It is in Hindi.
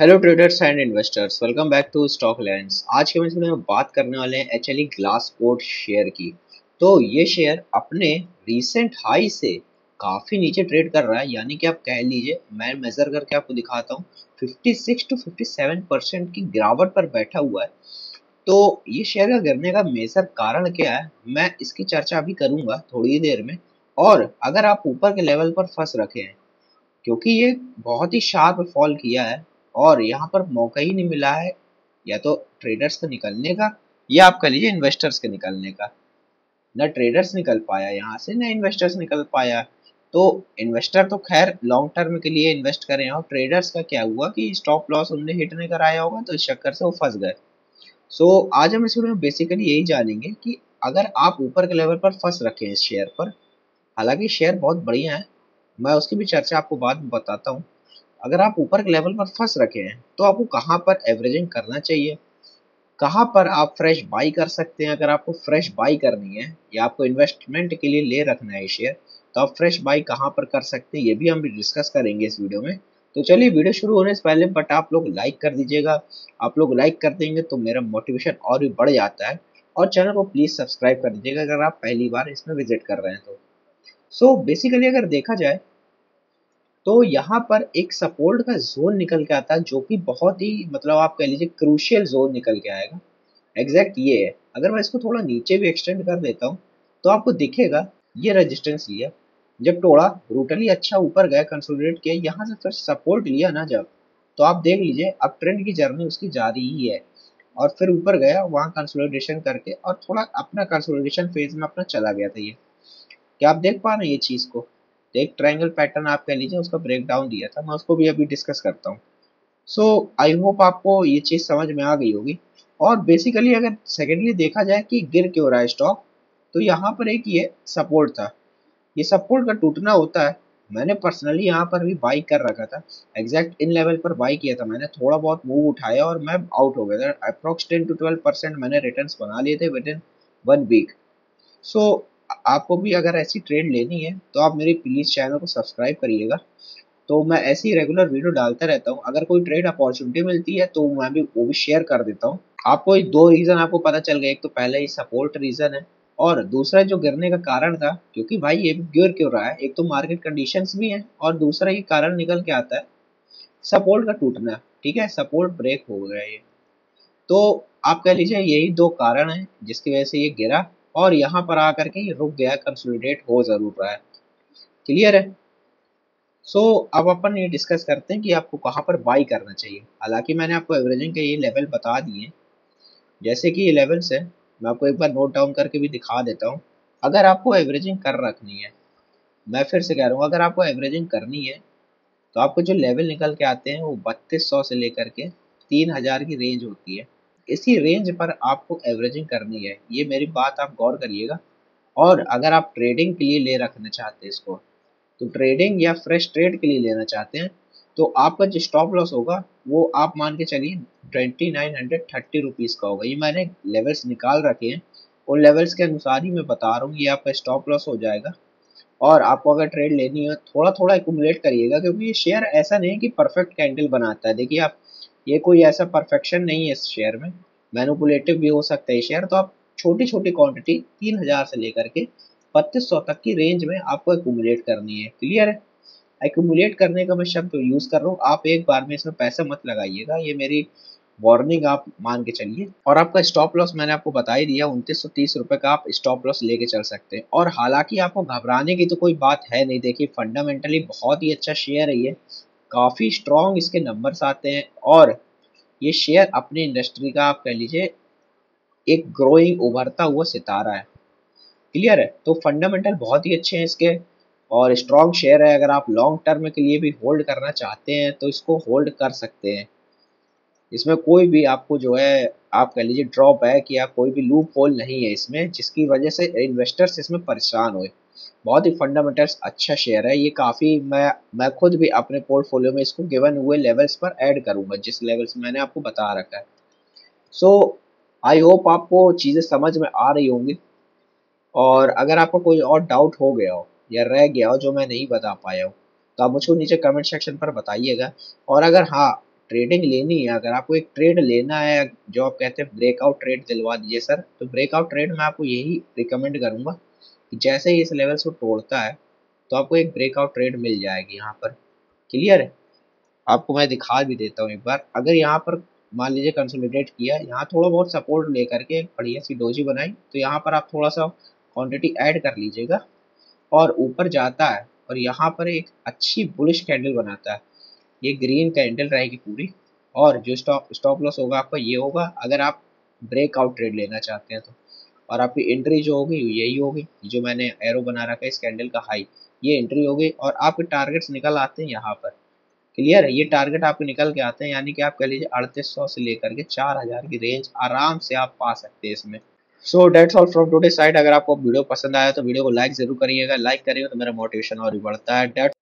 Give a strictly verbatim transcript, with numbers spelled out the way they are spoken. Hello traders and investors, welcome back to Stocklands. आज के वीडियो में बात करने वाले हैं एचएलई ग्लासकोट शेयर की। तो ये शेयर अपने रीसेंट हाई से काफ़ी नीचे ट्रेड कर रहा है, यानी कि आप कह लीजिए, मैं मेजर करके आपको दिखाता हूँ, छप्पन टू सत्तावन परसेंट की गिरावट पर बैठा हुआ है। तो ये शेयर का गिरने का मेजर कारण क्या है, मैं इसकी चर्चा अभी करूँगा थोड़ी देर में। और अगर आप ऊपर के लेवल पर फंस रखे हैं, क्योंकि ये बहुत ही शार्प फॉल किया है और यहाँ पर मौका ही नहीं मिला है या तो ट्रेडर्स को निकलने का, या आप कह लीजिए इन्वेस्टर्स के निकलने का, ना ट्रेडर्स निकल पाया यहाँ से, ना इन्वेस्टर्स निकल पाया। तो इन्वेस्टर तो खैर लॉन्ग टर्म के लिए इन्वेस्ट करें, और ट्रेडर्स का क्या हुआ कि स्टॉप लॉस उनने हिट नहीं कराया होगा, तो इस चक्कर से वो फंस गए। सो आज हम इस वीडियो में बेसिकली यही जानेंगे कि अगर आप ऊपर के लेवल पर फंस रखे हैं इस शेयर पर, हालांकि शेयर बहुत बढ़िया है, मैं उसकी भी चर्चा आपको बाद में बताता हूँ। अगर आप ऊपर के लेवल पर फंस रखे हैं तो आपको कहाँ पर एवरेजिंग करना चाहिए, कहाँ पर आप फ्रेश बाई कर सकते हैं। अगर आपको फ्रेश बाई करनी है या आपको इन्वेस्टमेंट के लिए ले रखना है शेयर, तो आप फ्रेश बाई कहाँ पर कर सकते हैं, ये भी हम भी डिस्कस करेंगे इस वीडियो में। तो चलिए वीडियो शुरू होने से पहले बट आप लोग लाइक कर दीजिएगा। आप लोग लाइक कर देंगे तो मेरा मोटिवेशन और भी बढ़ जाता है, और चैनल को प्लीज़ सब्सक्राइब कर दीजिएगा अगर आप पहली बार इसमें विजिट कर रहे हैं तो। सो बेसिकली अगर देखा जाए तो यहाँ पर एक सपोर्ट का जोन निकल के आता है, जो कि बहुत ही मतलब आप कह लीजिए क्रूशियल जोन निकल के आएगा। एग्जैक्ट ये है। अगर मैं इसको थोड़ा नीचे भी एक्सटेंड कर देता हूँ तो आपको दिखेगा ये रेजिस्टेंस लिया, जब तोड़ा ब्रूटली अच्छा ऊपर गया, कंसोलिडेट किया, यहाँ से फिर सपोर्ट लिया ना जब, तो आप देख लीजिए अब ट्रेंड की जर्नी उसकी जारी ही है, और फिर ऊपर गया, वहाँ कंसोलिडेशन करके और थोड़ा अपना कंसोलिडेशन फेज में अपना चला गया था। ये क्या आप देख पा रहे हैं ये चीज़ को, एक ट्रायंगल पैटर्न आप कह लीजिए, उसका ब्रेकडाउन दिया था, मैं उसको भी अभी डिस्कस करता हूँ। सो आई होप आपको ये चीज़ समझ में आ गई होगी। और बेसिकली अगर सेकेंडली देखा जाए कि गिर क्यों रहा है स्टॉक, तो यहाँ पर एक ये सपोर्ट था, ये सपोर्ट का टूटना होता है। मैंने पर्सनली यहाँ पर भी बाई कर रखा था, एग्जैक्ट इन लेवल पर बाई किया था मैंने, थोड़ा बहुत मूव उठाया और मैं आउट हो गया था। Approx ten to twelve percent मैंने रिटर्न बना लिए थे within one week. So आपको भी अगर ऐसी ट्रेड लेनी है तो आप मेरे प्लीज़ चैनल को सब्सक्राइब करिएगा। तो मैं ऐसी रेगुलर वीडियो डालता रहता हूँ, अगर कोई ट्रेड अपॉर्चुनिटी मिलती है तो मैं भी वो भी शेयर कर देता हूँ। आपको दो रीज़न आपको पता चल गया, एक तो पहले ही सपोर्ट रीज़न है, और दूसरा जो गिरने का कारण था, क्योंकि भाई ये गिर क्यों रहा है, एक तो मार्केट कंडीशंस भी हैं, और दूसरा ये कारण निकल के आता है सपोर्ट का टूटना। ठीक है, सपोर्ट ब्रेक हो गया ये, तो आप कह लीजिए यही दो कारण हैं जिसकी वजह से ये गिरा, और यहाँ पर आकर के ये रुक गया, कंसोलिडेट हो जरूर रहा है। क्लियर है। सो so, अब अपन ये डिस्कस करते हैं कि आपको कहाँ पर बाई करना चाहिए। हालांकि मैंने आपको एवरेजिंग के ये लेवल बता दिए, जैसे कि ये लेवल्स हैं, मैं आपको एक बार नोट डाउन करके भी दिखा देता हूँ। अगर आपको एवरेजिंग कर रखनी है, मैं फिर से कह रहा हूँ, अगर आपको एवरेजिंग करनी है तो आपको जो लेवल निकल के आते हैं वो बत्तीस सौ से लेकर के तीन हज़ार की रेंज होती है, इसी रेंज पर आपको एवरेजिंग करनी है। ये मेरी बात आप गौर करिएगा। और अगर आप ट्रेडिंग के लिए ले रखना चाहते हैं इसको, तो ट्रेडिंग या फ्रेश ट्रेड के लिए लेना चाहते हैं, तो आपका जो स्टॉप लॉस होगा वो आप मान के चलिए twenty nine hundred thirty rupees का होगा। ये मैंने लेवल्स निकाल रखे हैं, उन लेवल्स के अनुसार ही मैं बता रहा हूँ, ये आपका स्टॉप लॉस हो जाएगा। और आपको अगर ट्रेड लेनी है, थोड़ा थोड़ा एक्यूमुलेट करिएगा, क्योंकि ये शेयर ऐसा नहीं है कि परफेक्ट कैंडल बनाता है। देखिए आप, ये कोई ऐसा परफेक्शन नहीं है इस शेयर में, मैनिपुलेटिव भी हो सकता है शेयर। तो आप छोटी छोटी क्वांटिटी तीन हज़ार से लेकर के बत्तीस सौ तक की रेंज में आपको एक्यूमुलेट करनी है। क्लियर है। एक्यूमुलेट करने का मैं शब्द तो यूज़ कर रहा हूँ, आप एक बार में इसमें पैसा मत लगाइएगा, ये मेरी वार्निंग आप मान के चलिए। और आपका स्टॉप लॉस मैंने आपको बता ही दिया, उनतीस सौ तीस रुपये का आप स्टॉप लॉस लेके चल सकते हैं। और हालांकि आपको घबराने की तो कोई बात है नहीं। देखिए फंडामेंटली बहुत ही अच्छा शेयर है ये, काफ़ी स्ट्रॉन्ग इसके नंबर्स आते हैं, और ये शेयर अपने इंडस्ट्री का आप कह लीजिए एक ग्रोइंग उभरता हुआ सितारा है। क्लियर है। तो फंडामेंटल बहुत ही अच्छे हैं इसके, और स्ट्रॉन्ग शेयर है। अगर आप लॉन्ग टर्म के लिए भी होल्ड करना चाहते हैं तो इसको होल्ड कर सकते हैं। इसमें कोई भी आपको जो है आप कह लीजिए ड्रॉबैक या कोई भी लूप होल नहीं है इसमें, जिसकी वजह से इन्वेस्टर्स इसमें परेशान हुए। बहुत ही फंडामेंटल्स अच्छा शेयर है ये, काफ़ी मैं मैं खुद भी अपने पोर्टफोलियो में इसको गिवन हुए लेवल्स पर ऐड करूंगा, जिस लेवल्स मैंने आपको बता रखा है। सो आई होप आपको चीज़ें समझ में आ रही होंगी, और अगर आपको कोई और डाउट हो गया हो या रह गया हो जो मैं नहीं बता पाया हूँ, तो आप मुझको नीचे कमेंट सेक्शन पर बताइएगा। और अगर हाँ ट्रेडिंग लेनी है, अगर आपको एक ट्रेड लेना है जो आप कहते हैं ब्रेकआउट ट्रेड दिलवा दीजिए सर, तो ब्रेकआउट ट्रेड में आपको यही रिकमेंड करूंगा कि जैसे ही इस लेवल्स को तोड़ता है तो आपको एक ब्रेकआउट ट्रेड मिल जाएगी यहाँ पर। क्लियर है, आपको मैं दिखा भी देता हूँ एक बार। अगर यहाँ पर मान लीजिए कंसोलिडेट किया, यहाँ थोड़ा बहुत सपोर्ट ले करके बढ़िया सी डोजी बनाई, तो यहाँ पर आप थोड़ा सा क्वान्टिटी ऐड कर लीजिएगा और ऊपर जाता है और यहाँ पर एक अच्छी बुलिश कैंडल बनाता है। ये ग्रीन कैंडल रहेगी पूरी और जो स्टॉप स्टॉप लॉस होगा आपका ये होगा अगर आप ब्रेकआउट ट्रेड लेना चाहते हैं तो, और आपकी एंट्री जो होगी यही होगी जो मैंने एरो बना रखा है इस कैंडल का हाई, ये एंट्री होगी और आपके टारगेट्स निकल आते हैं यहाँ पर। क्लियर है, ये टारगेट आपके निकल के आते हैं, यानी कि आप कह लीजिए अड़तीस सौ से लेकर के चार हजार की रेंज आराम से आप पा सकते हैं इसमें। So that's all from today side. अगर आपको वीडियो पसंद आया तो वीडियो को लाइक जरूर करिएगा, लाइक करिएगा तो मेरा मोटिवेशन और भी बढ़ता है।